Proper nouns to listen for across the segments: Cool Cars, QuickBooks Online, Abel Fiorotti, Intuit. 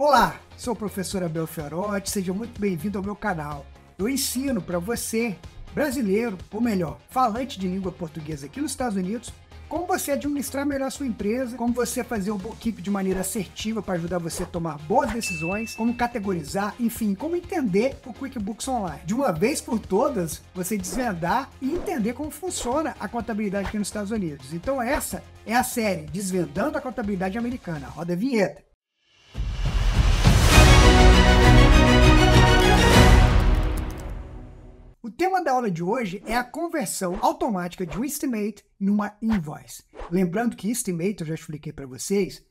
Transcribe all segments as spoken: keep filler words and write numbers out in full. Olá, sou o professor Abel Fiorotti, seja muito bem-vindo ao meu canal. Eu ensino para você, brasileiro, ou melhor, falante de língua portuguesa aqui nos Estados Unidos, como você administrar melhor a sua empresa, como você fazer o bookkeeping de maneira assertiva para ajudar você a tomar boas decisões, como categorizar, enfim, como entender o QuickBooks Online. De uma vez por todas, você desvendar e entender como funciona a contabilidade aqui nos Estados Unidos. Então essa é a série Desvendando a Contabilidade Americana. Roda a vinheta. O tema da aula de hoje é a conversão automática de um estimate em uma invoice. Lembrando que estimate, eu já expliquei para vocês,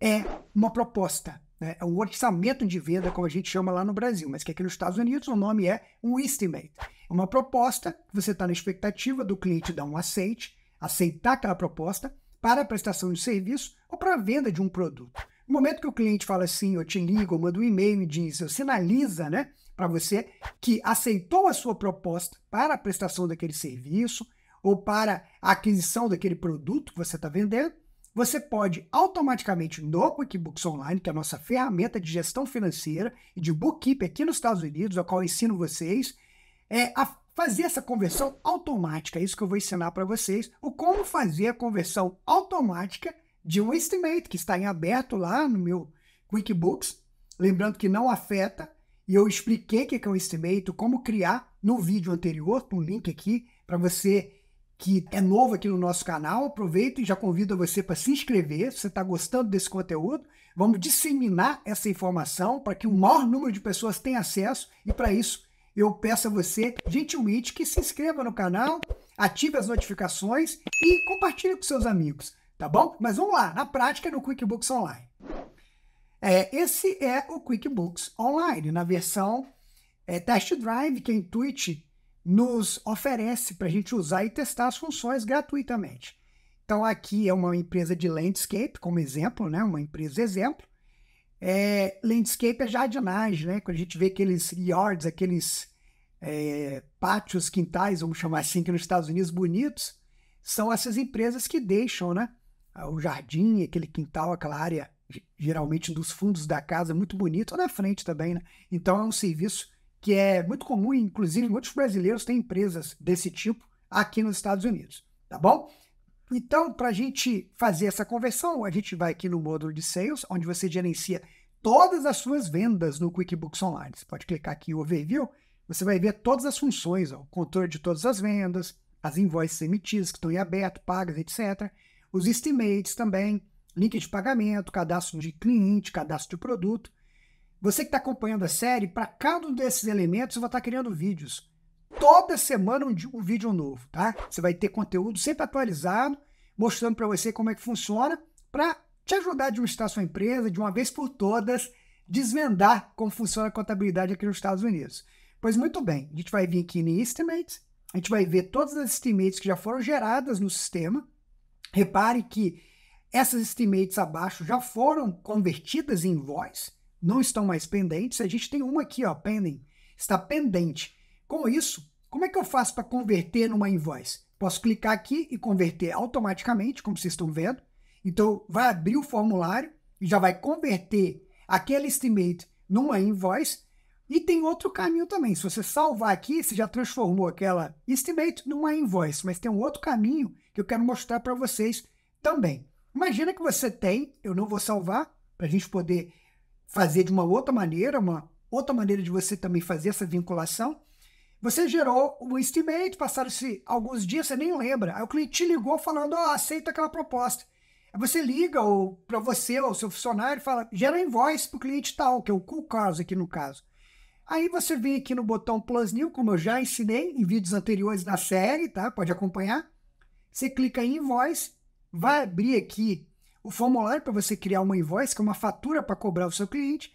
é uma proposta, né? É um orçamento de venda, como a gente chama lá no Brasil, mas que aqui nos Estados Unidos o nome é um estimate. É uma proposta, você está na expectativa do cliente dar um aceite, aceitar aquela proposta para a prestação de serviço ou para a venda de um produto. No momento que o cliente fala assim, eu te ligo, eu mando um e-mail e diz, eu sinaliza, né, para você que aceitou a sua proposta para a prestação daquele serviço ou para a aquisição daquele produto que você está vendendo, você pode automaticamente no QuickBooks Online, que é a nossa ferramenta de gestão financeira e de bookkeeping aqui nos Estados Unidos, a qual eu ensino vocês, é a fazer essa conversão automática. É isso que eu vou ensinar para vocês, o como fazer a conversão automática de um estimate que está em aberto lá no meu QuickBooks. Lembrando que não afeta, e eu expliquei o que é um estimate, como criar no vídeo anterior, tem um link aqui para você que é novo aqui no nosso canal. Aproveito e já convido você para se inscrever, se você está gostando desse conteúdo. Vamos disseminar essa informação para que o maior número de pessoas tenha acesso, e para isso eu peço a você, gentilmente, que se inscreva no canal, ative as notificações e compartilhe com seus amigos. Tá bom? Mas vamos lá, na prática no QuickBooks Online. É, esse é o QuickBooks Online, na versão é, Test Drive, que a Intuit nos oferece para a gente usar e testar as funções gratuitamente. Então aqui é uma empresa de landscape, como exemplo, né? Uma empresa exemplo. É, landscape é jardinagem, né? Quando a gente vê aqueles yards, aqueles é, pátios, quintais, vamos chamar assim, que nos Estados Unidos bonitos, são essas empresas que deixam, né? O jardim, aquele quintal, aquela área geralmente dos fundos da casa, muito bonito, ou na frente também, né? Então é um serviço que é muito comum, inclusive muitos brasileiros têm empresas desse tipo aqui nos Estados Unidos, tá bom? Então, para a gente fazer essa conversão, a gente vai aqui no módulo de Sales, onde você gerencia todas as suas vendas no QuickBooks Online. Você pode clicar aqui em Overview, você vai ver todas as funções, ó, o controle de todas as vendas, as invoices emitidas que estão em aberto, pagas, etcétera, os estimates também, link de pagamento, cadastro de cliente, cadastro de produto. Você que está acompanhando a série, para cada um desses elementos, eu vou estar criando vídeos. Toda semana um, um vídeo novo, tá? Você vai ter conteúdo sempre atualizado, mostrando para você como é que funciona, para te ajudar a administrar sua empresa, de uma vez por todas, desvendar como funciona a contabilidade aqui nos Estados Unidos. Pois muito bem, a gente vai vir aqui em Estimates, a gente vai ver todas as estimates que já foram geradas no sistema. Repare que essas estimates abaixo já foram convertidas em invoice, não estão mais pendentes. A gente tem uma aqui, ó, pending, está pendente. Com isso, como é que eu faço para converter numa invoice? Posso clicar aqui e converter automaticamente, como vocês estão vendo. Então, vai abrir o formulário e já vai converter aquele estimate numa invoice. E tem outro caminho também. Se você salvar aqui, você já transformou aquela estimate numa invoice. Mas tem um outro caminho que eu quero mostrar para vocês também. Imagina que você tem, eu não vou salvar, para a gente poder fazer de uma outra maneira, uma outra maneira de você também fazer essa vinculação. Você gerou um estimate, passaram-se alguns dias, você nem lembra. Aí o cliente te ligou falando, ó, aceita aquela proposta. Aí você liga para você ou seu funcionário e fala, gera um invoice para o cliente tal, que é o Cool Cars aqui no caso. Aí você vem aqui no botão Plus New, como eu já ensinei em vídeos anteriores da série, tá? Pode acompanhar. Você clica em Invoice, vai abrir aqui o formulário para você criar uma invoice, que é uma fatura para cobrar o seu cliente.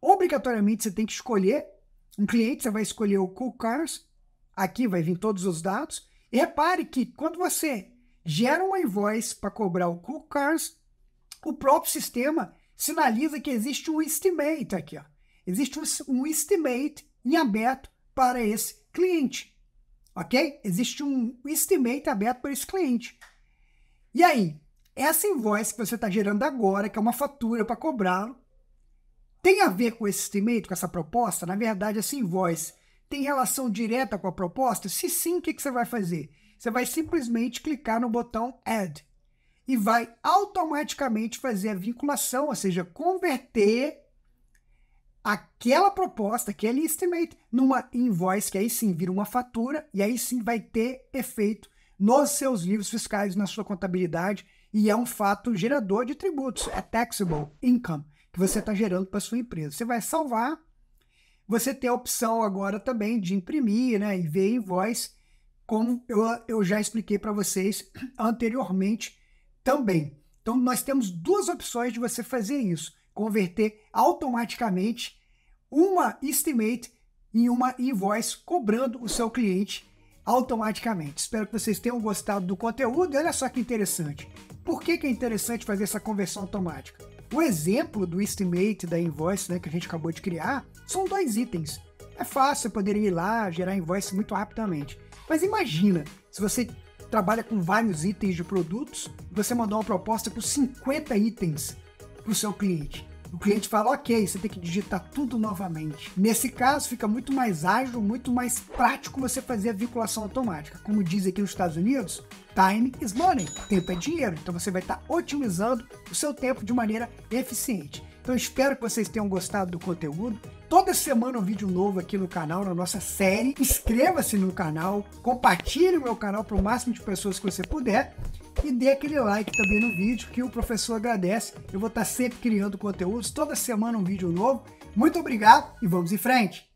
Obrigatoriamente você tem que escolher um cliente, você vai escolher o Cool Cars. Aqui vai vir todos os dados. E repare que quando você gera uma invoice para cobrar o Cool Cars, o próprio sistema sinaliza que existe um estimate aqui, ó. Existe um estimate em aberto para esse cliente, ok? Existe um estimate aberto para esse cliente. E aí, essa invoice que você está gerando agora, que é uma fatura para cobrá-lo, tem a ver com esse estimate, com essa proposta? Na verdade, esse invoice tem relação direta com a proposta? Se sim, o que, que você vai fazer? Você vai simplesmente clicar no botão Add e vai automaticamente fazer a vinculação, ou seja, converter aquela proposta, aquele estimate, numa invoice, que aí sim vira uma fatura, e aí sim vai ter efeito nos seus livros fiscais, na sua contabilidade, e é um fato gerador de tributos, é taxable income, que você está gerando para a sua empresa. Você vai salvar, você tem a opção agora também de imprimir, né, e ver invoice, como eu, eu já expliquei para vocês anteriormente também. Então, nós temos duas opções de você fazer isso, converter automaticamente uma estimate em uma invoice, cobrando o seu cliente automaticamente. Espero que vocês tenham gostado do conteúdo. Olha só que interessante. Por que que é interessante fazer essa conversão automática? O exemplo do estimate da invoice, né, que a gente acabou de criar, são dois itens. É fácil, eu poderia ir lá, gerar invoice muito rapidamente. Mas imagina, se você trabalha com vários itens de produtos, você mandou uma proposta com cinquenta itens para o seu cliente. O cliente fala, ok, você tem que digitar tudo novamente. Nesse caso, fica muito mais ágil, muito mais prático você fazer a vinculação automática. Como diz aqui nos Estados Unidos, time is money, tempo é dinheiro. Então você vai estar otimizando o seu tempo de maneira eficiente. Então espero que vocês tenham gostado do conteúdo. Toda semana um vídeo novo aqui no canal, na nossa série. Inscreva-se no canal, compartilhe o meu canal para o máximo de pessoas que você puder. E dê aquele like também no vídeo, que o professor agradece. Eu vou estar sempre criando conteúdos, toda semana um vídeo novo. Muito obrigado e vamos em frente!